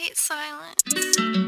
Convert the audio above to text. Fight silence.